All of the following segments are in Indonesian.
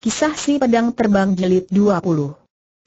Kisah si Pedang Terbang Jilid 20.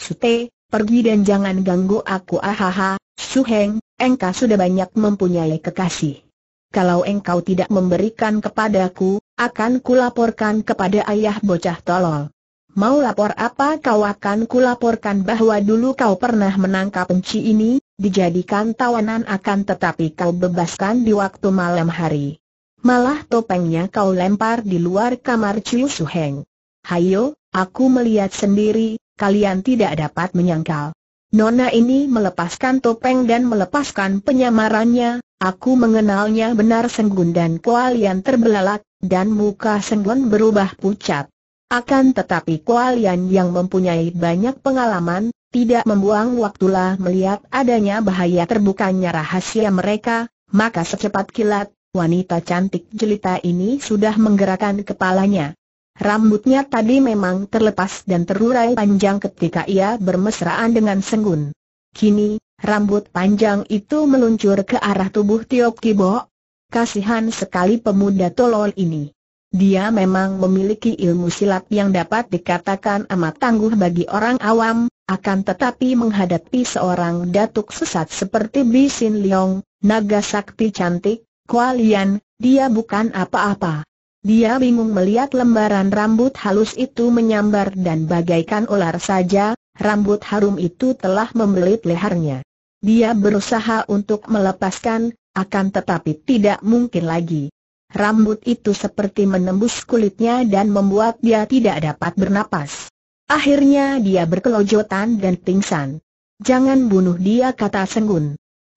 Sute, pergi dan jangan ganggu aku. Ahaha, Suheng, engkau sudah banyak mempunyai kekasih. Kalau engkau tidak memberikan kepadaku, akan kulaporkan kepada ayah bocah tolol. Mau lapor apa? Kau akan kulaporkan bahwa dulu kau pernah menangkap penci ini, dijadikan tawanan, akan tetapi kau bebaskan di waktu malam hari. Malah topengnya kau lempar di luar kamar Ciu Suheng. Hayo, aku melihat sendiri, kalian tidak dapat menyangkal. Nona ini melepaskan topeng dan melepaskan penyamarannya. Aku mengenalnya benar. Seng Kun dan Kwa Lian terbelalak, dan muka Seng Kun berubah pucat. Akan tetapi Kwa Lian yang mempunyai banyak pengalaman, tidak membuang waktulah melihat adanya bahaya terbukanya rahasia mereka, maka secepat kilat, wanita cantik jelita ini sudah menggerakkan kepalanya. Rambutnya tadi memang terlepas dan terurai panjang ketika ia bermesraan dengan Seng Kun. Kini, rambut panjang itu meluncur ke arah tubuh Tio Ki Bok. Kasihan sekali pemuda tolol ini. Dia memang memiliki ilmu silat yang dapat dikatakan amat tangguh bagi orang awam, akan tetapi menghadapi seorang datuk sesat seperti Li Sin Liang, naga sakti cantik, Kwa Lian, dia bukan apa-apa. Dia bingung melihat lembaran rambut halus itu menyambar dan bagaikan ular saja, rambut harum itu telah membelit lehernya. Dia berusaha untuk melepaskan, akan tetapi tidak mungkin lagi. Rambut itu seperti menembus kulitnya dan membuat dia tidak dapat bernapas. Akhirnya dia berkelojotan dan pingsan. "Jangan bunuh dia," kata Seng Kun.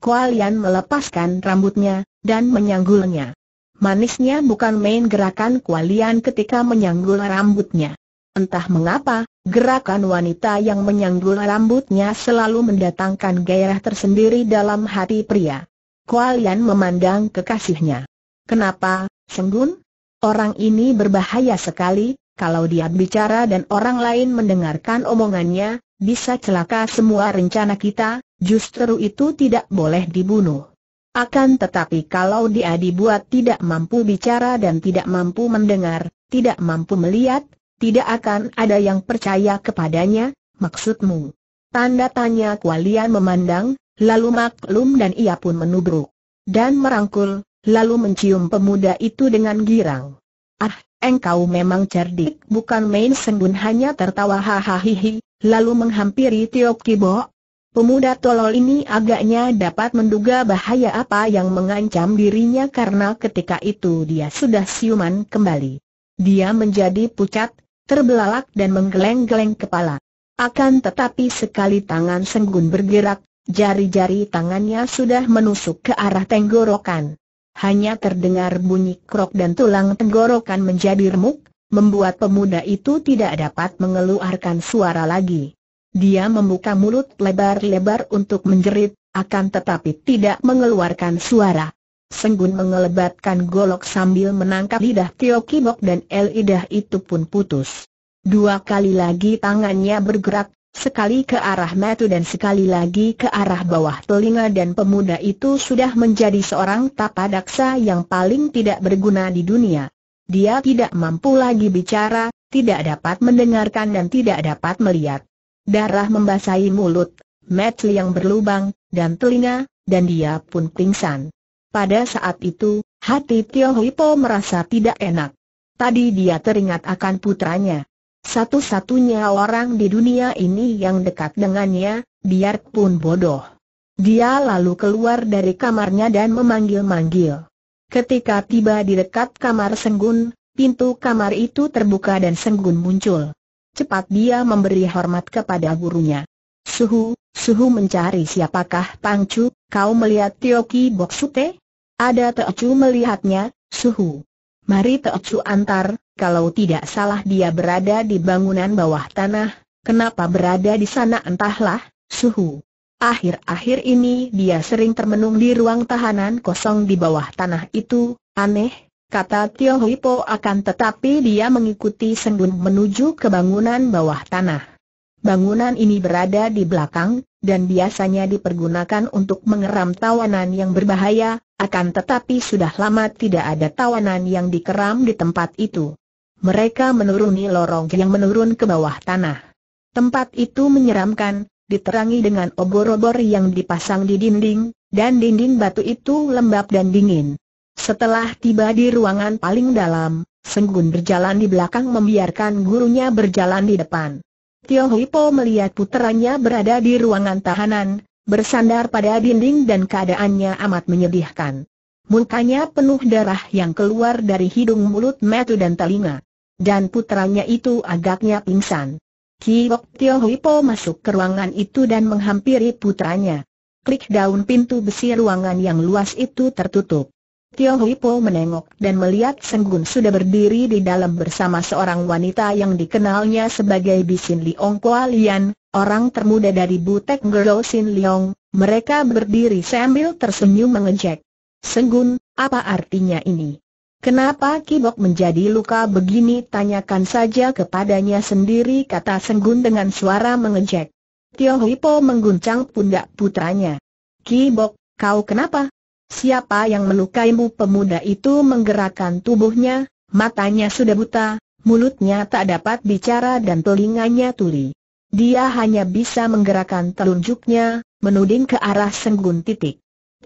Kwa Lian melepaskan rambutnya dan menyanggulnya. Manisnya bukan main gerakan Kwa Lian ketika menyanggul rambutnya. Entah mengapa, gerakan wanita yang menyanggul rambutnya selalu mendatangkan gairah tersendiri dalam hati pria. Kwa Lian memandang kekasihnya. "Kenapa, Seng Kun? Orang ini berbahaya sekali. Kalau dia bicara dan orang lain mendengarkan omongannya, bisa celaka semua rencana kita. Justru itu tidak boleh dibunuh. Akan tetapi kalau dia dibuat tidak mampu bicara dan tidak mampu mendengar, tidak mampu melihat, tidak akan ada yang percaya kepadanya." "Maksudmu?" Tanda tanya Kwa Lian memandang, lalu maklum dan ia pun menubruk dan merangkul, lalu mencium pemuda itu dengan girang. "Ah, engkau memang cerdik bukan main." Seng Kun hanya tertawa hahaha, lalu menghampiri Tio Ki Bok. Pemuda tolol ini agaknya dapat menduga bahaya apa yang mengancam dirinya karena ketika itu dia sudah siuman kembali. Dia menjadi pucat, terbelalak dan menggeleng-geleng kepala. Akan tetapi sekali tangan Seng Kun bergerak, jari-jari tangannya sudah menusuk ke arah tenggorokan. Hanya terdengar bunyi krok dan tulang tenggorokan menjadi remuk, membuat pemuda itu tidak dapat mengeluarkan suara lagi. Dia membuka mulut lebar-lebar untuk menjerit, akan tetapi tidak mengeluarkan suara. Seng Kun mengelebatkan golok sambil menangkap lidah Tio Ki Bok dan lidah itu pun putus. Dua kali lagi tangannya bergerak, sekali ke arah mata dan sekali lagi ke arah bawah telinga, dan pemuda itu sudah menjadi seorang tapadaksa yang paling tidak berguna di dunia. Dia tidak mampu lagi bicara, tidak dapat mendengarkan dan tidak dapat melihat. Darah membasahi mulut, mata yang berlubang, dan telinga, dan dia pun pingsan. Pada saat itu, hati Tio Hwi Po merasa tidak enak. Tadi dia teringat akan putranya. Satu-satunya orang di dunia ini yang dekat dengannya, biarpun bodoh. Dia lalu keluar dari kamarnya dan memanggil-manggil. Ketika tiba di dekat kamar Seng Kun, pintu kamar itu terbuka dan Seng Kun muncul. Cepat dia memberi hormat kepada gurunya. Suhu mencari siapakah Pangcu? Kau melihat Tio Ki Bok, Sute? Ada Teocu melihatnya, Suhu. Mari Teocu antar. Kalau tidak salah dia berada di bangunan bawah tanah. Kenapa berada di sana entahlah, Suhu. Akhir-akhir ini dia sering termenung di ruang tahanan kosong di bawah tanah itu. Aneh, kata Tio Hwi Po, akan tetapi dia mengikuti Seng Kun menuju ke bangunan bawah tanah. Bangunan ini berada di belakang, dan biasanya dipergunakan untuk mengeram tawanan yang berbahaya, akan tetapi sudah lama tidak ada tawanan yang dikeram di tempat itu. mereka menuruni lorong yang menurun ke bawah tanah. Tempat itu menyeramkan, diterangi dengan obor-obor yang dipasang di dinding, dan dinding batu itu lembab dan dingin. Setelah tiba di ruangan paling dalam, Seng Kun berjalan di belakang membiarkan gurunya berjalan di depan. Tio Hwi Po melihat puteranya berada di ruangan tahanan, bersandar pada dinding dan keadaannya amat menyedihkan. Mukanya penuh darah yang keluar dari hidung, mulut, mata dan telinga. Dan puteranya itu agaknya pingsan. Ki Bok Tio Hwi Po masuk ke ruangan itu dan menghampiri puteranya. Klik daun pintu besi ruangan yang luas itu tertutup. Tio Hwi Po menengok dan melihat Seng Kun sudah berdiri di dalam bersama seorang wanita yang dikenalnya sebagai Li Sin Liang Kwa Lian, orang termuda dari Butek Ngero Sin Leong. Mereka berdiri sambil tersenyum mengejek. "Seng Kun, apa artinya ini? Kenapa Ki Bok menjadi luka begini? Tanyakan saja kepadanya sendiri," kata Seng Kun dengan suara mengejek. Tio Hwi Po mengguncang pundak putranya. "Ki Bok, kau kenapa? Siapa yang melukaimu?" Pemuda itu menggerakkan tubuhnya, matanya sudah buta, mulutnya tak dapat bicara dan telinganya tuli. Dia hanya bisa menggerakkan telunjuknya, menuding ke arah Seng Kun.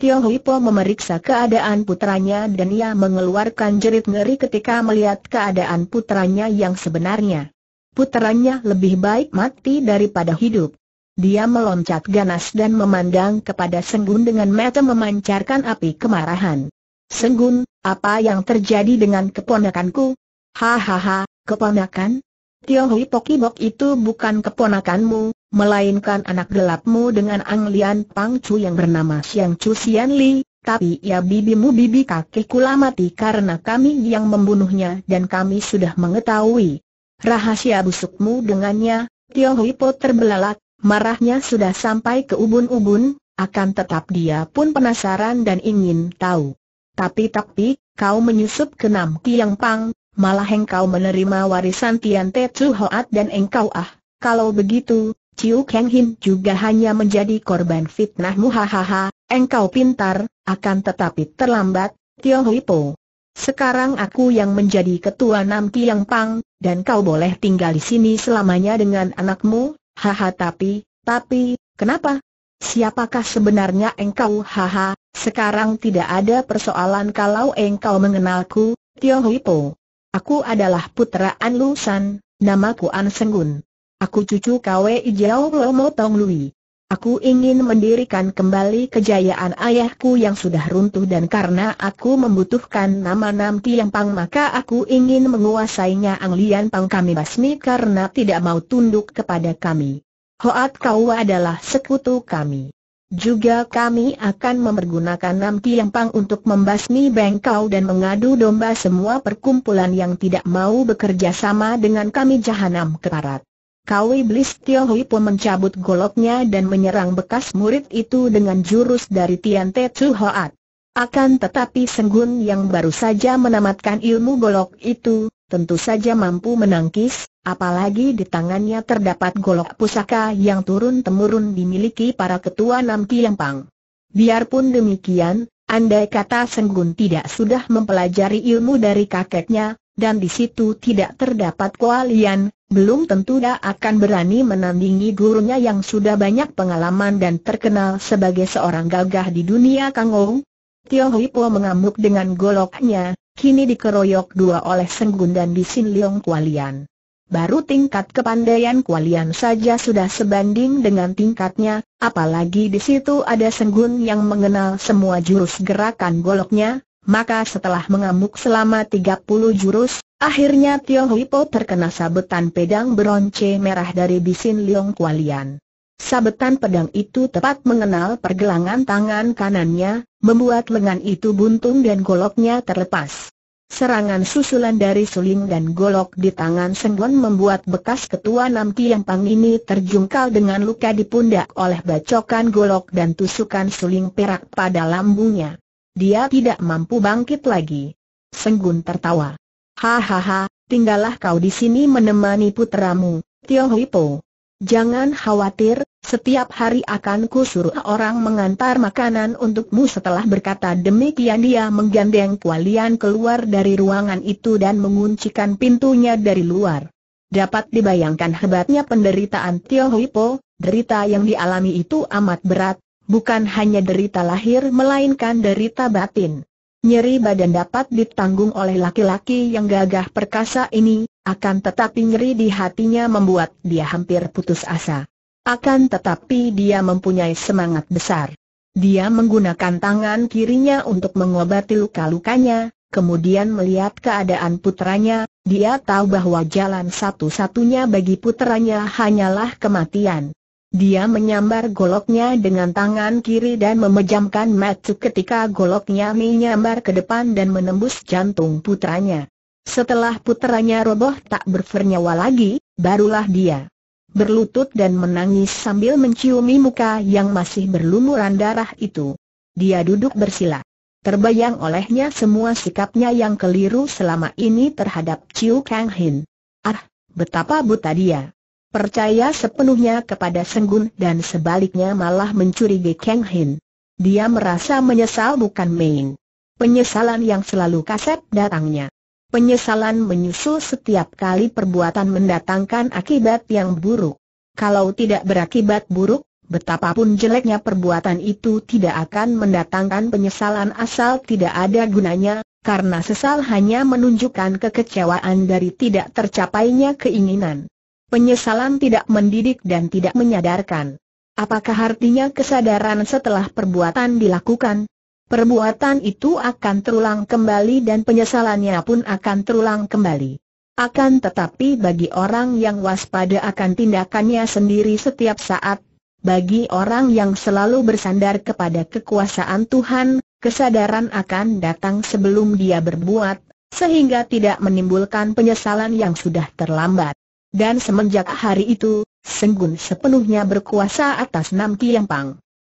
Tio Hwi Po memeriksa keadaan putranya dan ia mengeluarkan jerit ngeri ketika melihat keadaan putranya yang sebenarnya. Putranya lebih baik mati daripada hidup. Dia meloncat ganas dan memandang kepada Seng Kun dengan mata memancarkan api kemarahan. "Seng Kun, apa yang terjadi dengan keponakanku?" "Hahaha, keponakan? Tio Hwi Po Ki Bok itu bukan keponakanmu, melainkan anak gelapmu dengan Anglian Pang Chu yang bernama Siang Chu Sian Li, tapi ia bibimu, bibi kakekku, mati karena kami yang membunuhnya dan kami sudah mengetahui rahasia busukmu dengannya." Tio Hwi Po terbelalak. Marahnya sudah sampai ke ubun-ubun, akan tetap dia pun penasaran dan ingin tahu. Tapi kau menyusup ke Nam Ki Yang Pang, malah engkau menerima warisan Tiantetu Hoat dan engkau kalau begitu, Ciu Kang Hin juga hanya menjadi korban fitnahmu. Hahaha, engkau pintar, akan tetapi terlambat, Tio Hwi Po. Sekarang aku yang menjadi ketua Nam Ki Yang Pang, dan kau boleh tinggal di sini selamanya dengan anakmu. "Haha, tapi, kenapa? Siapakah sebenarnya engkau?" "Haha, sekarang tidak ada persoalan kalau engkau mengenalku, Tio Hwi Po. Aku adalah putra An Lusan, namaku An Seng Kun. Aku cucu Kwe Ijauw Lo Mo Tong Lui. Aku ingin mendirikan kembali kejayaan ayahku yang sudah runtuh dan karena aku membutuhkan nama Nam Ki Yang Pang maka aku ingin menguasainya. Anglian Pang kami basmi karena tidak mau tunduk kepada kami. Hoat Kauw adalah sekutu kami. Juga kami akan mempergunakan Nam Ki Yang Pang untuk membasmi bengkau dan mengadu domba semua perkumpulan yang tidak mau bekerja sama dengan kami. Jahanam keparat." Kau iblis! Tio Hwi Po mencabut goloknya dan menyerang bekas murid itu dengan jurus dari Tiantai Sin Tzu Hoat. Akan tetapi Seng Kun yang baru saja menamatkan ilmu golok itu, tentu saja mampu menangkis, apalagi di tangannya terdapat golok pusaka yang turun-temurun dimiliki para ketua Nam Ki Yang Pang. Biarpun demikian, andai kata Seng Kun tidak sudah mempelajari ilmu dari kakeknya, dan di situ tidak terdapat Kwa Lian, belum tentu dia akan berani menandingi gurunya yang sudah banyak pengalaman dan terkenal sebagai seorang gagah di dunia kangouw. Tio Hwi Po mengamuk dengan goloknya, kini dikeroyok dua oleh Seng Kun dan Li Sin Liang Kwa Lian. Baru tingkat kepandaian Kwa Lian saja sudah sebanding dengan tingkatnya, apalagi di situ ada Seng Kun yang mengenal semua jurus gerakan goloknya. Maka setelah mengamuk selama 30 jurus, akhirnya Tio Hwi Po terkena sabetan pedang beronce merah dari Li Sin Liang Kwa Lian. Sabetan pedang itu tepat mengenal pergelangan tangan kanannya, membuat lengan itu buntung dan goloknya terlepas. Serangan susulan dari suling dan golok di tangan Seng Kun membuat bekas ketua Nam Ki Yang Pang ini terjungkal dengan luka di pundak oleh bacokan golok dan tusukan suling perak pada lambungnya. Dia tidak mampu bangkit lagi. Seng Kun tertawa. "Hahaha, tinggallah kau di sini menemani putramu, Tio Hwi Po. Jangan khawatir, Setiap hari akan kusuruh orang mengantar makanan untukmu." Setelah berkata demikian dia menggandeng Kwa Lian keluar dari ruangan itu dan menguncikan pintunya dari luar. Dapat dibayangkan hebatnya penderitaan Tio Hwi Po. Derita yang dialami itu amat berat, bukan hanya derita lahir melainkan derita batin. Nyeri badan dapat ditanggung oleh laki-laki yang gagah perkasa ini, akan tetapi nyeri di hatinya membuat dia hampir putus asa. Akan tetapi dia mempunyai semangat besar. Dia menggunakan tangan kirinya untuk mengobati luka-lukanya, kemudian melihat keadaan putranya, dia tahu bahwa jalan satu-satunya bagi putranya hanyalah kematian. Dia menyambar goloknya dengan tangan kiri dan memejamkan mata ketika goloknya menyambar ke depan dan menembus jantung putranya. Setelah putranya roboh tak bernyawa lagi, barulah dia berlutut dan menangis sambil menciumi muka yang masih berlumuran darah itu. Dia duduk bersila. Terbayang olehnya semua sikapnya yang keliru selama ini terhadap Ciu Kang Hin. Ah, betapa buta dia. Percaya sepenuhnya kepada Seng Kun dan sebaliknya malah mencurigai Kang Hin. Dia merasa menyesal bukan main. Penyesalan yang selalu kasat datangnya. Penyesalan menyusul setiap kali perbuatan mendatangkan akibat yang buruk. Kalau tidak berakibat buruk, betapapun jeleknya perbuatan itu tidak akan mendatangkan penyesalan asal tidak ada gunanya, karena sesal hanya menunjukkan kekecewaan dari tidak tercapainya keinginan. Penyesalan tidak mendidik dan tidak menyadarkan. Apakah artinya kesadaran setelah perbuatan dilakukan? Perbuatan itu akan terulang kembali dan penyesalannya pun akan terulang kembali. Akan tetapi bagi orang yang waspada akan tindakannya sendiri setiap saat, bagi orang yang selalu bersandar kepada kekuasaan Tuhan, kesadaran akan datang sebelum dia berbuat, sehingga tidak menimbulkan penyesalan yang sudah terlambat. Dan semenjak hari itu, Seng Kun sepenuhnya berkuasa atas Nam Ki Yang Pang.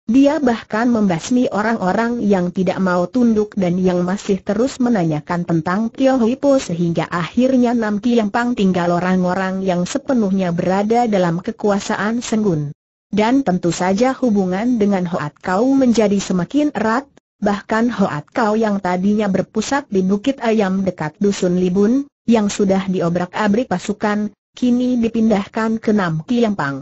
Dia bahkan membasmi orang-orang yang tidak mau tunduk dan yang masih terus menanyakan tentang Tio Hwi Po sehingga akhirnya Nam Ki Yang Pang tinggal orang-orang yang sepenuhnya berada dalam kekuasaan Seng Kun. Dan tentu saja hubungan dengan Hoat Kauw menjadi semakin erat, bahkan Hoat Kauw yang tadinya berpusat di Bukit Ayam dekat Dusun Libun, yang sudah diobrak-abrik pasukan, kini dipindahkan ke Nam Ki Yang Pang.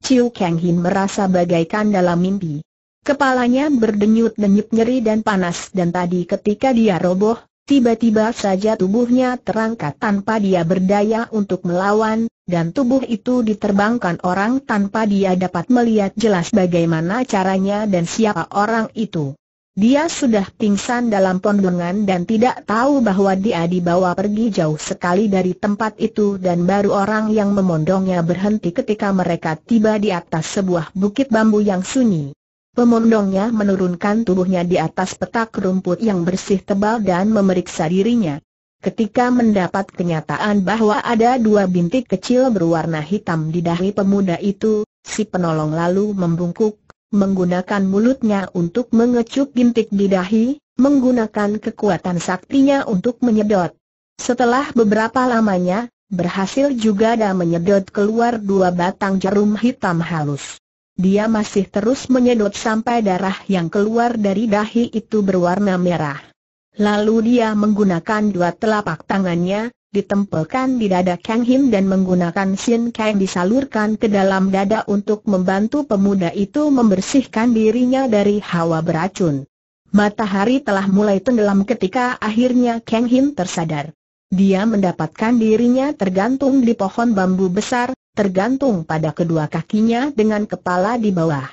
Ciu Kang Hin merasa bagaikan dalam mimpi. Kepalanya berdenyut denyut nyeri dan panas dan tadi ketika dia roboh, tiba-tiba saja tubuhnya terangkat tanpa dia berdaya untuk melawan, dan tubuh itu diterbangkan orang tanpa dia dapat melihat jelas bagaimana caranya dan siapa orang itu. Dia sudah pingsan dalam pondongan dan tidak tahu bahwa dia dibawa pergi jauh sekali dari tempat itu dan baru orang yang memondongnya berhenti ketika mereka tiba di atas sebuah bukit bambu yang sunyi. Pemondongnya menurunkan tubuhnya di atas petak rumput yang bersih tebal dan memeriksa dirinya. Ketika mendapat kenyataan bahwa ada dua bintik kecil berwarna hitam di dahi pemuda itu, si penolong lalu membungkuk, menggunakan mulutnya untuk mengecup bintik di dahi, menggunakan kekuatan saktinya untuk menyedot. Setelah beberapa lamanya, berhasil juga dia menyedot keluar dua batang jarum hitam halus. Dia masih terus menyedot sampai darah yang keluar dari dahi itu berwarna merah. Lalu dia menggunakan dua telapak tangannya, ditempelkan di dada Kang Hin dan menggunakan Sin Kang disalurkan ke dalam dada untuk membantu pemuda itu membersihkan dirinya dari hawa beracun. Matahari telah mulai tenggelam ketika akhirnya Kang Hin tersadar. Dia mendapatkan dirinya tergantung di pohon bambu besar, tergantung pada kedua kakinya dengan kepala di bawah.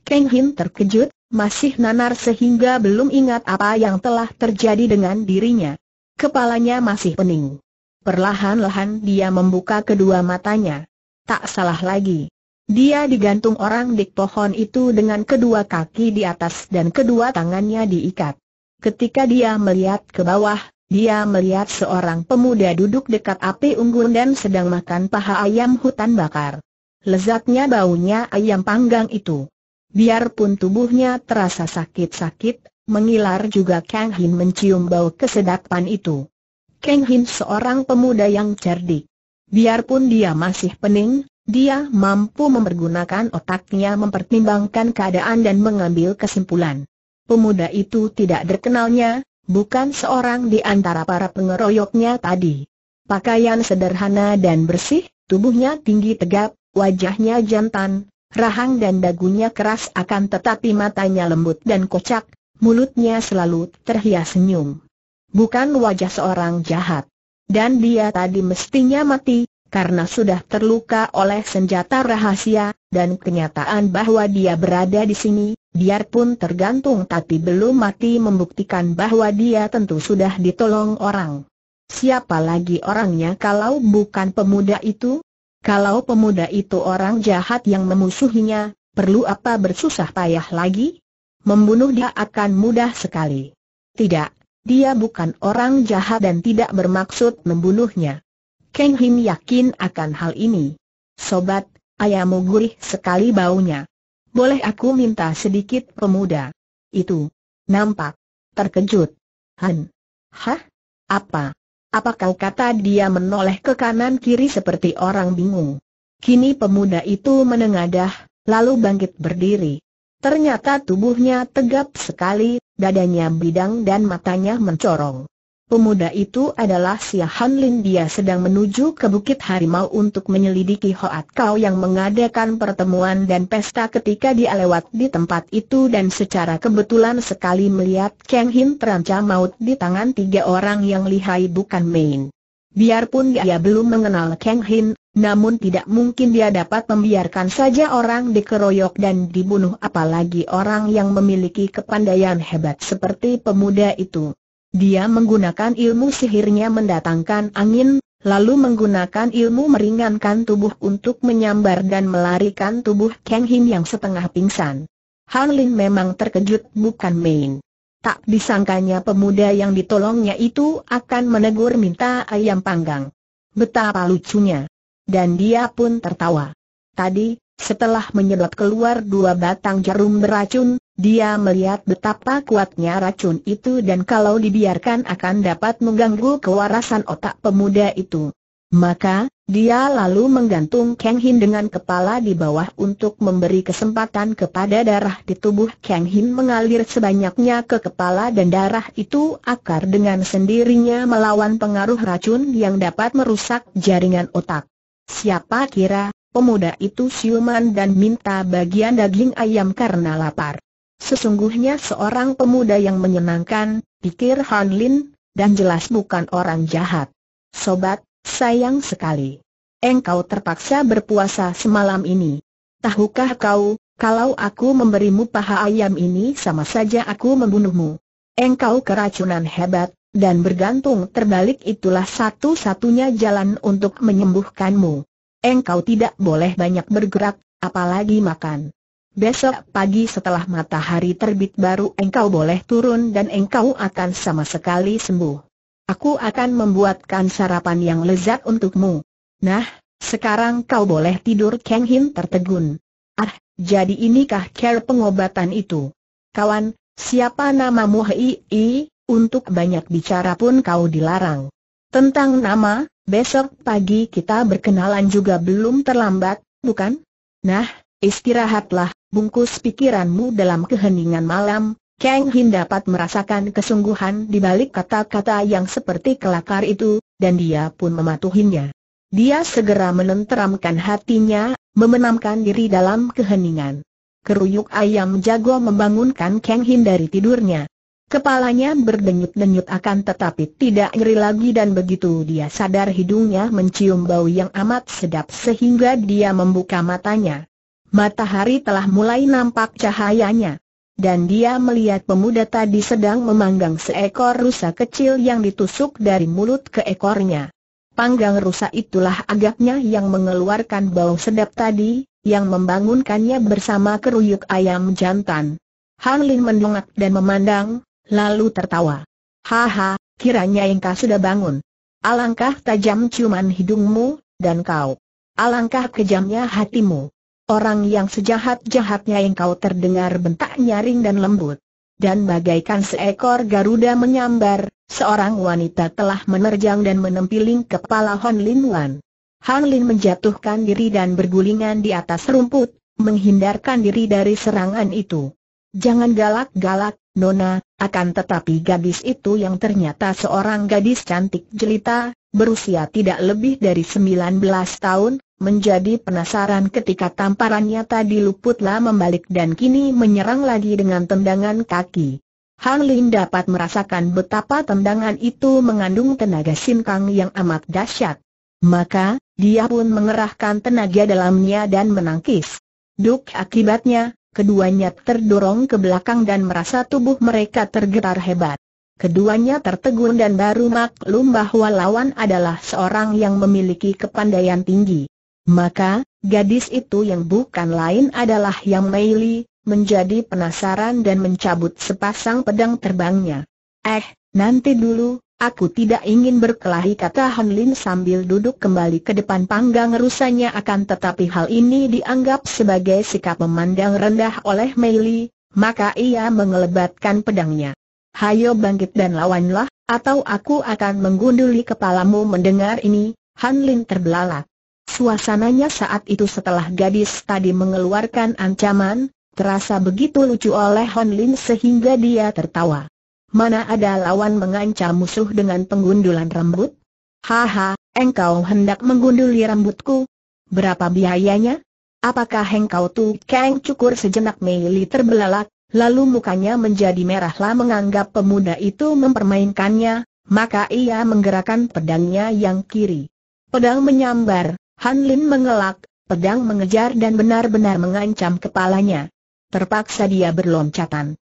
Kang Hin terkejut, masih nanar sehingga belum ingat apa yang telah terjadi dengan dirinya. Kepalanya masih pening. Perlahan-lahan dia membuka kedua matanya. Tak salah lagi. Dia digantung orang di pohon itu dengan kedua kaki di atas dan kedua tangannya diikat. Ketika dia melihat ke bawah, dia melihat seorang pemuda duduk dekat api unggun dan sedang makan paha ayam hutan bakar. Lezatnya baunya ayam panggang itu. Biarpun tubuhnya terasa sakit-sakit, mengilar juga Kang Hin mencium bau kesedapan itu. Kang Hin seorang pemuda yang cerdik. Biarpun dia masih pening, Dia mampu mempergunakan otaknya mempertimbangkan keadaan dan mengambil kesimpulan. Pemuda itu tidak dikenalnya, bukan seorang di antara para pengeroyoknya tadi. Pakaian sederhana dan bersih, tubuhnya tinggi tegap, wajahnya jantan, rahang dan dagunya keras akan tetapi matanya lembut dan kocak, mulutnya selalu terhias senyum. Bukan wajah seorang jahat. Dan dia tadi mestinya mati, karena sudah terluka oleh senjata rahasia, dan kenyataan bahwa dia berada di sini, biarpun tergantung tapi belum mati membuktikan bahwa dia tentu sudah ditolong orang. Siapa lagi orangnya kalau bukan pemuda itu? Kalau pemuda itu orang jahat yang memusuhinya, perlu apa bersusah payah lagi? Membunuh dia akan mudah sekali. Tidak, dia bukan orang jahat dan tidak bermaksud membunuhnya. Kang Hin yakin akan hal ini. Sobat, ayamu gurih sekali baunya. Boleh aku minta sedikit? Pemuda itu nampak terkejut. Han? Hah? Apa? Apa kau kata? Dia menoleh ke kanan kiri seperti orang bingung. Kini pemuda itu menengadah, lalu bangkit berdiri. Ternyata tubuhnya tegap sekali, dadanya bidang dan matanya mencorong. Pemuda itu adalah si Han Lin. Dia sedang menuju ke Bukit Harimau untuk menyelidiki Hoat Kauw yang mengadakan pertemuan dan pesta. Ketika dia lewat di tempat itu dan secara kebetulan sekali melihat Kang Hin terancam maut di tangan tiga orang yang lihai bukan main. Biarpun dia belum mengenal Kang Hin, namun tidak mungkin dia dapat membiarkan saja orang dikeroyok dan dibunuh, apalagi orang yang memiliki kepandaian hebat seperti pemuda itu. Dia menggunakan ilmu sihirnya mendatangkan angin, lalu menggunakan ilmu meringankan tubuh untuk menyambar dan melarikan tubuh Kang Hin yang setengah pingsan. Han Lin memang terkejut bukan main. Tak disangkanya pemuda yang ditolongnya itu akan menegur minta ayam panggang. Betapa lucunya. Dan dia pun tertawa. Tadi, setelah menyedot keluar dua batang jarum beracun, dia melihat betapa kuatnya racun itu dan kalau dibiarkan akan dapat mengganggu kewarasan otak pemuda itu. Maka, dia lalu menggantung Kang Hin dengan kepala di bawah untuk memberi kesempatan kepada darah di tubuh Kang Hin mengalir sebanyaknya ke kepala dan darah itu akar dengan sendirinya melawan pengaruh racun yang dapat merusak jaringan otak. Siapa kira pemuda itu siuman dan minta bagian daging ayam karena lapar. Sesungguhnya seorang pemuda yang menyenangkan, pikir Han Lin, dan jelas bukan orang jahat. Sobat, sayang sekali. Engkau terpaksa berpuasa semalam ini. Tahukah kau, kalau aku memberimu paha ayam ini sama saja aku membunuhmu. Engkau keracunan hebat, dan bergantung terbalik itulah satu-satunya jalan untuk menyembuhkanmu. Engkau tidak boleh banyak bergerak, apalagi makan. Besok pagi setelah matahari terbit baru engkau boleh turun dan engkau akan sama sekali sembuh. Aku akan membuatkan sarapan yang lezat untukmu. Nah, sekarang kau boleh tidur. Kang Hin tertegun. Ah, jadi inikah cara pengobatan itu? Kawan, siapa namamu? Hei? Untuk banyak bicara pun kau dilarang. Tentang nama, besok pagi kita berkenalan juga belum terlambat, bukan? Nah, istirahatlah, bungkus pikiranmu dalam keheningan malam. Kang Hin dapat merasakan kesungguhan di balik kata-kata yang seperti kelakar itu, dan dia pun mematuhinya. Dia segera menenteramkan hatinya, memenamkan diri dalam keheningan. Keruyuk ayam jago membangunkan Kang Hin dari tidurnya. Kepalanya berdenyut-denyut akan tetapi tidak nyeri lagi dan begitu dia sadar hidungnya mencium bau yang amat sedap sehingga dia membuka matanya. Matahari telah mulai nampak cahayanya. Dan dia melihat pemuda tadi sedang memanggang seekor rusa kecil yang ditusuk dari mulut ke ekornya. Panggang rusa itulah agaknya yang mengeluarkan bau sedap tadi, yang membangunkannya bersama keruyuk ayam jantan. Han Lin mendongak dan memandang, lalu tertawa. Haha, kiranya engkau sudah bangun. Alangkah tajam ciuman hidungmu, dan kau. Alangkah kejamnya hatimu. Orang yang sejahat-jahatnya engkau terdengar bentak nyaring dan lembut. Dan bagaikan seekor garuda menyambar, seorang wanita telah menerjang dan menempiling kepala Han Lin Wan. Han Lin menjatuhkan diri dan bergulingan di atas rumput, menghindarkan diri dari serangan itu. Jangan galak-galak, Nona, akan tetapi gadis itu yang ternyata seorang gadis cantik jelita, berusia tidak lebih dari 19 tahun, menjadi penasaran ketika tamparannya tadi luputlah membalik dan kini menyerang lagi dengan tendangan kaki. Han Lin dapat merasakan betapa tendangan itu mengandung tenaga sinkang yang amat dahsyat. Maka, dia pun mengerahkan tenaga dalamnya dan menangkis. Duk, akibatnya, keduanya terdorong ke belakang dan merasa tubuh mereka tergetar hebat. Keduanya tertegun dan baru maklum bahwa lawan adalah seorang yang memiliki kepandaian tinggi. Maka, gadis itu yang bukan lain adalah Yang Mei Li, menjadi penasaran dan mencabut sepasang pedang terbangnya. Nanti dulu, aku tidak ingin berkelahi, kata Han Lin sambil duduk kembali ke depan panggang rusanya, akan tetapi hal ini dianggap sebagai sikap memandang rendah oleh Mei Li, maka ia mengelebatkan pedangnya. Hayo bangkit dan lawanlah, atau aku akan menggunduli kepalamu. Mendengar ini, Han Lin terbelalak. Suasananya saat itu setelah gadis tadi mengeluarkan ancaman, terasa begitu lucu oleh Han Lin sehingga dia tertawa. Mana ada lawan mengancam musuh dengan penggundulan rambut? Haha, engkau hendak menggunduli rambutku? Berapa biayanya? Apakah engkau tukang cukur? Sejenak Mei Li terbelalak, lalu mukanya menjadi merahlah menganggap pemuda itu mempermainkannya, maka ia menggerakkan pedangnya yang kiri. Pedang menyambar, Han Lin mengelak, pedang mengejar dan benar-benar mengancam kepalanya. Terpaksa dia berloncatan.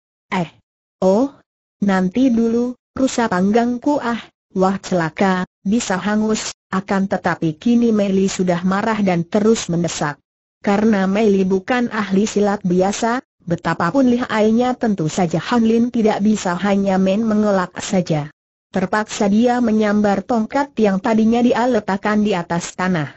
Nanti dulu, rusak panggangku wah celaka, bisa hangus, akan tetapi kini Mei Li sudah marah dan terus mendesak. Karena Mei Li bukan ahli silat biasa, betapapun lihainya tentu saja Han Lin tidak bisa hanya main mengelak saja. Terpaksa dia menyambar tongkat yang tadinya dia letakkan di atas tanah.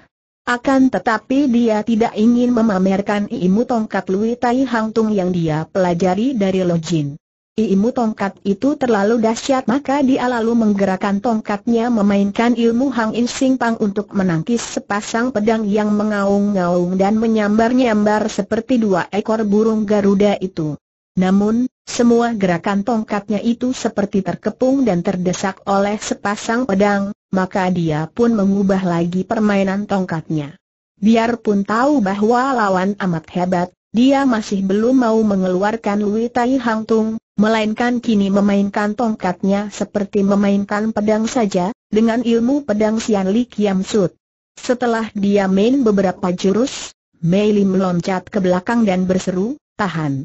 Akan tetapi dia tidak ingin memamerkan ilmu tongkat Lui Tai Hang Tung yang dia pelajari dari Lojin. Ilmu tongkat itu terlalu dahsyat, maka dia lalu menggerakkan tongkatnya memainkan ilmu Hang In Sing Pang untuk menangkis sepasang pedang yang mengaung-ngaung dan menyambar-nyambar seperti dua ekor burung Garuda itu. Namun, semua gerakan tongkatnya itu seperti terkepung dan terdesak oleh sepasang pedang, maka dia pun mengubah lagi permainan tongkatnya. Biarpun tahu bahwa lawan amat hebat, dia masih belum mau mengeluarkan Lui Tai Hang Tung, melainkan kini memainkan tongkatnya seperti memainkan pedang saja, dengan ilmu pedang Sian Li Kiam Sud. Setelah dia main beberapa jurus, Mei Li meloncat ke belakang dan berseru, "Tahan!"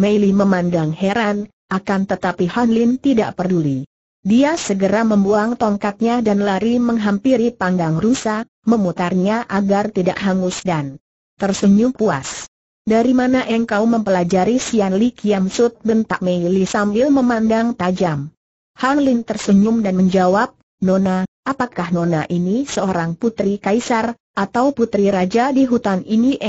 Mei Li memandang heran, akan tetapi Han Lin tidak peduli. Dia segera membuang tongkatnya dan lari menghampiri panggang rusa, memutarnya agar tidak hangus dan tersenyum puas. Dari mana engkau mempelajari Sian Li Kiam Sud? Bentak Mei Li sambil memandang tajam. Han Lin tersenyum dan menjawab, Nona, apakah Nona ini seorang putri kaisar, atau putri raja di hutan ini?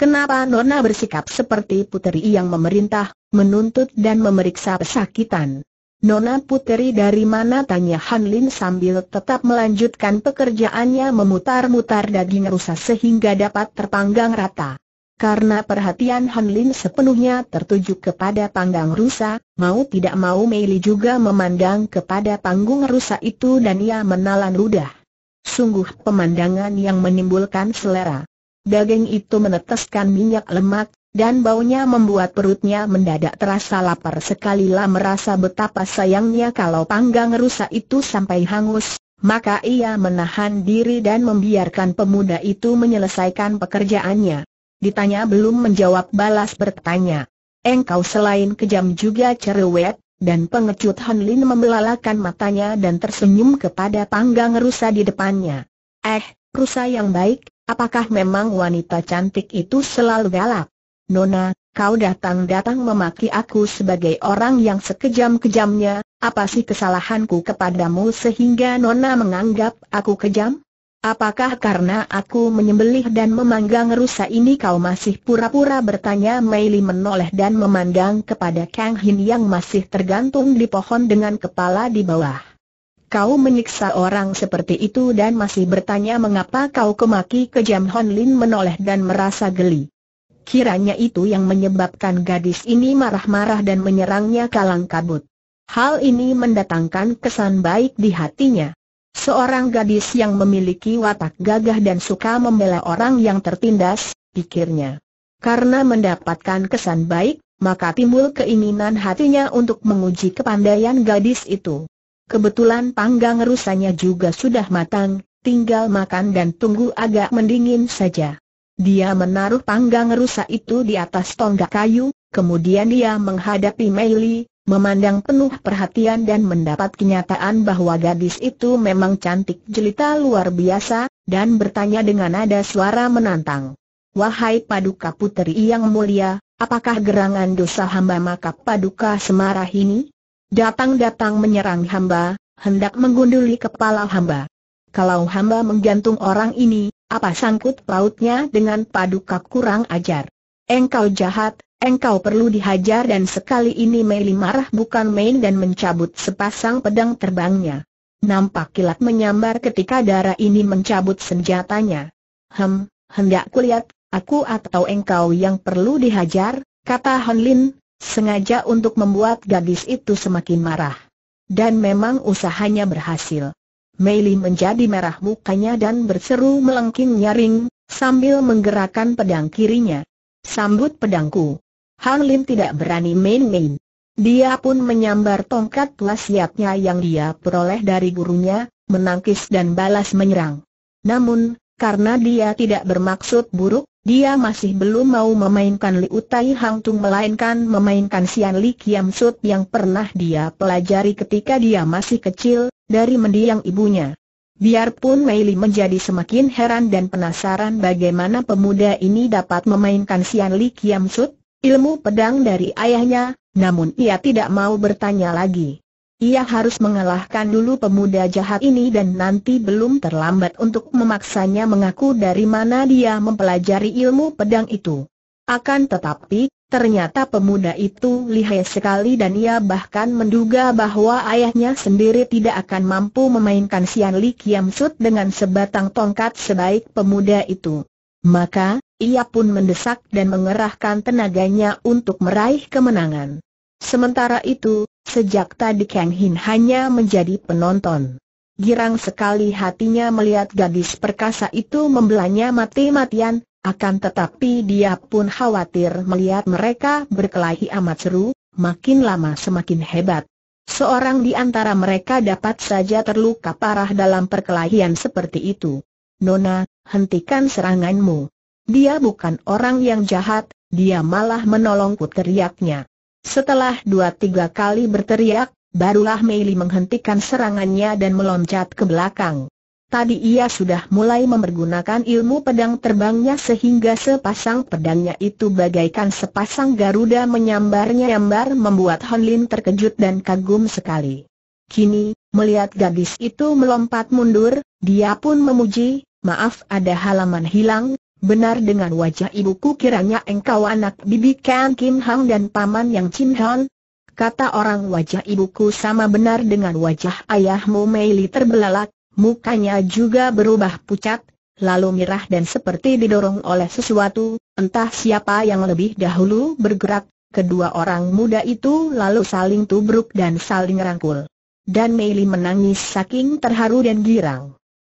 Kenapa Nona bersikap seperti putri yang memerintah, menuntut dan memeriksa pesakitan? Nona putri dari mana? Tanya Han Lin sambil tetap melanjutkan pekerjaannya memutar-mutar daging rusa sehingga dapat terpanggang rata. Karena perhatian Han Lin sepenuhnya tertuju kepada panggang rusa, mau tidak mau Mei Li juga memandang kepada panggung rusa itu dan ia menelan ludah. Sungguh pemandangan yang menimbulkan selera. Daging itu meneteskan minyak lemak, dan baunya membuat perutnya mendadak terasa lapar. Sekalilah merasa betapa sayangnya kalau panggang rusa itu sampai hangus, maka ia menahan diri dan membiarkan pemuda itu menyelesaikan pekerjaannya. Ditanya belum menjawab balas bertanya, engkau selain kejam juga cerewet dan pengecut. Han Lin membelalakan matanya dan tersenyum kepada panggang rusa di depannya. Rusa yang baik, apakah memang wanita cantik itu selalu galak? Nona, kau datang-datang memaki aku sebagai orang yang sekejam-kejamnya, apa sih kesalahanku kepadamu sehingga Nona menganggap aku kejam? Apakah karena aku menyembelih dan memanggang rusa ini kau masih pura-pura? Bertanya Mei Li menoleh dan memandang kepada Kang Hin yang masih tergantung di pohon dengan kepala di bawah. kau menyiksa orang seperti itu dan masih bertanya mengapa kau kemaki kejam? Han Lin menoleh dan merasa geli. Kiranya itu yang menyebabkan gadis ini marah-marah dan menyerangnya kalang kabut. Hal ini mendatangkan kesan baik di hatinya. Seorang gadis yang memiliki watak gagah dan suka membela orang yang tertindas, pikirnya. Karena mendapatkan kesan baik, maka timbul keinginan hatinya untuk menguji kepandaian gadis itu. Kebetulan panggang rusanya juga sudah matang, tinggal makan dan tunggu agak mendingin saja. Dia menaruh panggang rusa itu di atas tonggak kayu, kemudian dia menghadapi Mei Li, memandang penuh perhatian dan mendapat kenyataan bahwa gadis itu memang cantik jelita luar biasa, dan bertanya dengan nada suara menantang. Wahai Paduka Puteri yang mulia, apakah gerangan dosa hamba maka Paduka semarah ini? Datang-datang menyerang hamba, hendak menggunduli kepala hamba. Kalau hamba menggantung orang ini, apa sangkut pautnya dengan Paduka? Kurang ajar. Engkau jahat, engkau perlu dihajar. Dan sekali ini Mei Li marah bukan main dan mencabut sepasang pedang terbangnya. Nampak kilat menyambar ketika darah ini mencabut senjatanya. Hendak kulihat. Aku atau engkau yang perlu dihajar, kata Han Lin, sengaja untuk membuat gadis itu semakin marah. Dan memang usahanya berhasil. Mei Li menjadi merah mukanya dan berseru melengking nyaring, sambil menggerakkan pedang kirinya. Sambut pedangku. Han Lin tidak berani main-main. Dia pun menyambar tongkat wasiatnya yang dia peroleh dari gurunya, menangkis dan balas menyerang. Namun, karena dia tidak bermaksud buruk, dia masih belum mau memainkan Lui Tai Hang Tung melainkan memainkan Sian Li Kiam Sud yang pernah dia pelajari ketika dia masih kecil, dari mendiang ibunya. Biarpun Mei Li menjadi semakin heran dan penasaran bagaimana pemuda ini dapat memainkan Sian Li Kiam Sud, ilmu pedang dari ayahnya, namun ia tidak mau bertanya lagi. Ia harus mengalahkan dulu pemuda jahat ini dan nanti belum terlambat untuk memaksanya mengaku dari mana dia mempelajari ilmu pedang itu. Akan tetapi, ternyata pemuda itu lihai sekali dan ia bahkan menduga bahwa ayahnya sendiri tidak akan mampu memainkan Sian Li Kiam Sud dengan sebatang tongkat sebaik pemuda itu. Maka, ia pun mendesak dan mengerahkan tenaganya untuk meraih kemenangan. Sementara itu, sejak tadi Kang Hin hanya menjadi penonton. Girang sekali hatinya melihat gadis perkasa itu membelanya mati-matian, akan tetapi dia pun khawatir melihat mereka berkelahi amat seru, makin lama semakin hebat. Seorang di antara mereka dapat saja terluka parah dalam perkelahian seperti itu. Nona, hentikan seranganmu. Dia bukan orang yang jahat, dia malah menolongku, teriaknya. Setelah 2-3 kali berteriak, barulah Mei Li menghentikan serangannya dan meloncat ke belakang. Tadi ia sudah mulai mempergunakan ilmu pedang terbangnya sehingga sepasang pedangnya itu bagaikan sepasang Garuda menyambar-nyambar membuat Han Lin terkejut dan kagum sekali. Kini, melihat gadis itu melompat mundur, dia pun memuji, maaf ada halaman hilang. Benar dengan wajah ibuku, kiranya engkau anak bibi Kang Kim Hong dan paman Yang Chin Hong. Kata orang wajah ibuku sama benar dengan wajah ayahmu. Mei Li terbelalak, mukanya juga berubah pucat, lalu merah dan seperti didorong oleh sesuatu. Entah siapa yang lebih dahulu bergerak, kedua orang muda itu lalu saling tubruk dan saling rangkul. Dan Mei Li menangis saking terharu dan girang.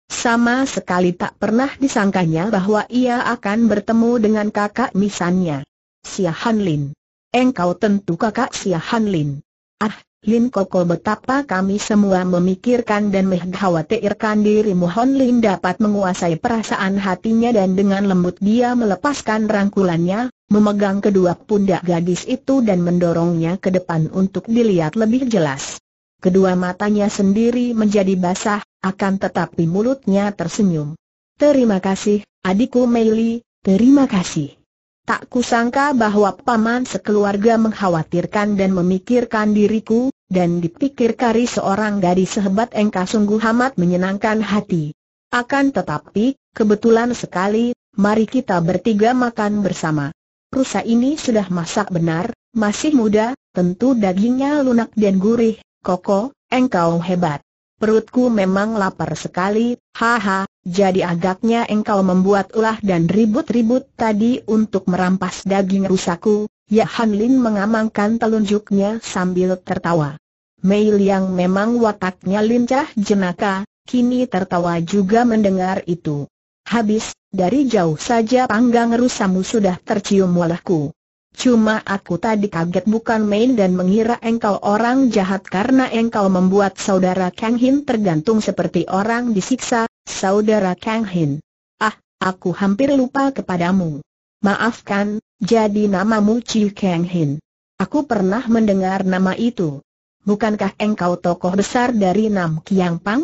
Sama sekali tak pernah disangkanya bahwa ia akan bertemu dengan kakak misannya. Sia Han Lin. Engkau tentu kakak Sia Han Lin. Ah, Lin Koko, betapa kami semua memikirkan dan mengkhawatirkan dirimu. Han Lin dapat menguasai perasaan hatinya dan dengan lembut dia melepaskan rangkulannya, memegang kedua pundak gadis itu dan mendorongnya ke depan untuk dilihat lebih jelas. Kedua matanya sendiri menjadi basah, akan tetapi mulutnya tersenyum. Terima kasih, adikku Mei Li, terima kasih. Tak kusangka bahwa paman sekeluarga mengkhawatirkan dan memikirkan diriku, dan dipikir kari seorang gadis sehebat engkau sungguh amat menyenangkan hati. Akan tetapi, kebetulan sekali, mari kita bertiga makan bersama. Rusa ini sudah masak benar, masih muda, tentu dagingnya lunak dan gurih. Koko, engkau hebat. perutku memang lapar sekali, haha, jadi agaknya engkau membuat ulah dan ribut-ribut tadi untuk merampas daging rusaku, ya. Han Lin mengamankan telunjuknya sambil tertawa. Mei Liang memang wataknya lincah jenaka, kini tertawa juga mendengar itu. Habis, dari jauh saja panggang rusamu sudah tercium walahku. Cuma aku tadi kaget bukan main dan mengira engkau orang jahat karena engkau membuat saudara Kang Hin tergantung seperti orang disiksa, saudara Kang Hin. Ah, aku hampir lupa kepadamu. Maafkan, jadi namamu Ciu Kang Hin. Aku pernah mendengar nama itu. Bukankah engkau tokoh besar dari Nam Ki Yang Pang?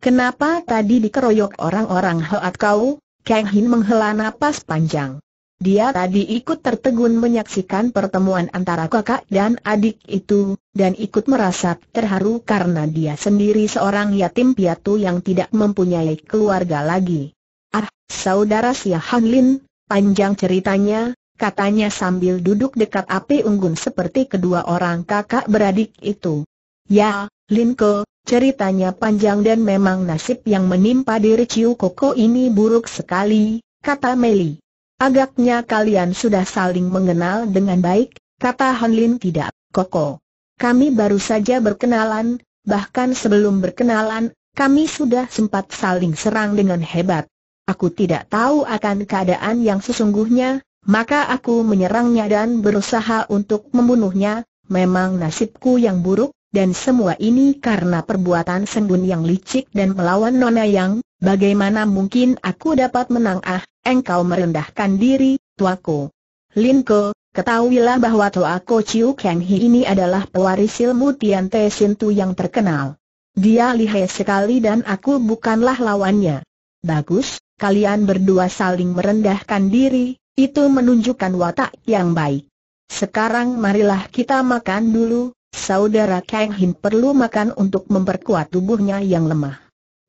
Kenapa tadi dikeroyok orang-orang Hoat Kauw? Kang Hin menghela napas panjang. Dia tadi ikut tertegun menyaksikan pertemuan antara kakak dan adik itu, dan ikut merasa terharu karena dia sendiri seorang yatim piatu yang tidak mempunyai keluarga lagi. Ah, saudara si Han Lin, panjang ceritanya, katanya sambil duduk dekat api unggun seperti kedua orang kakak beradik itu. Ya, Linko, ceritanya panjang dan memang nasib yang menimpa diri Ciu Koko ini buruk sekali, kata Mei Li. Agaknya kalian sudah saling mengenal dengan baik, kata Han Lin. Tidak, Koko. Kami baru saja berkenalan, bahkan sebelum berkenalan, kami sudah sempat saling serang dengan hebat. Aku tidak tahu akan keadaan yang sesungguhnya, maka aku menyerangnya dan berusaha untuk membunuhnya. Memang nasibku yang buruk, dan semua ini karena perbuatan Seng Kun yang licik dan melawan Nona Yang. Bagaimana mungkin aku dapat menang? Ah, engkau merendahkan diri, tuaku. Linko, ketahuilah bahwa tuaku Ciu Kang Hin ini adalah pewaris ilmu Tiantai Sin Tzu yang terkenal. Dia lihai sekali dan aku bukanlah lawannya. Bagus, kalian berdua saling merendahkan diri, itu menunjukkan watak yang baik. Sekarang marilah kita makan dulu, saudara Kang Hin perlu makan untuk memperkuat tubuhnya yang lemah.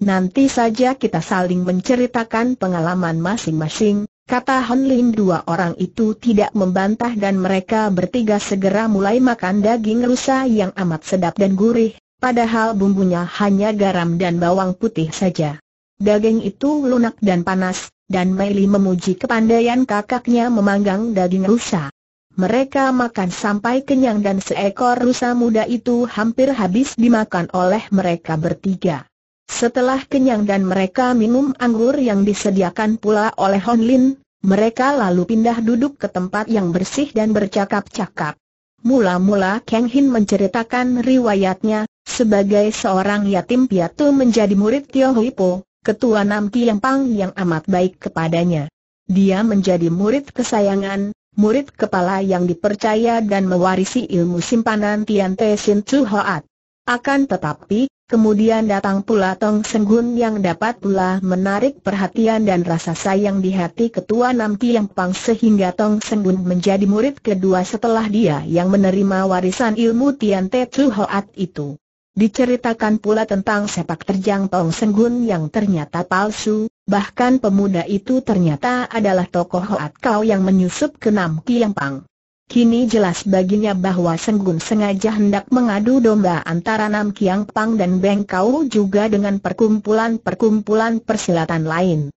Nanti saja kita saling menceritakan pengalaman masing-masing, kata Han Lin. Dua orang itu tidak membantah dan mereka bertiga segera mulai makan daging rusa yang amat sedap dan gurih, padahal bumbunya hanya garam dan bawang putih saja. Daging itu lunak dan panas, dan Mei Li memuji kepandaian kakaknya memanggang daging rusa. Mereka makan sampai kenyang dan seekor rusa muda itu hampir habis dimakan oleh mereka bertiga. Setelah kenyang dan mereka minum anggur yang disediakan pula oleh Han Lin, mereka lalu pindah duduk ke tempat yang bersih dan bercakap-cakap. Mula-mula Kang Hin menceritakan riwayatnya, sebagai seorang yatim piatu menjadi murid Tio Hwi Po, ketua Nam Ki Yang Pang yang amat baik kepadanya. Dia menjadi murid kesayangan, murid kepala yang dipercaya dan mewarisi ilmu simpanan Tiantai Sin Tzu Hoat. Akan tetapi, kemudian datang pula Seng Kun yang dapat pula menarik perhatian dan rasa sayang di hati ketua Nam Ki Yang Pang sehingga Seng Kun menjadi murid kedua setelah dia yang menerima warisan ilmu Tiantetu Hoat itu. Diceritakan pula tentang sepak terjang Seng Kun yang ternyata palsu, bahkan pemuda itu ternyata adalah tokoh Hoat Kauw yang menyusup ke Nam Ki Yang Pang. Kini jelas baginya bahwa Seng Kun sengaja hendak mengadu domba antara Nam Ki Yang Pang dan Beng Kau juga dengan perkumpulan-perkumpulan persilatan lain.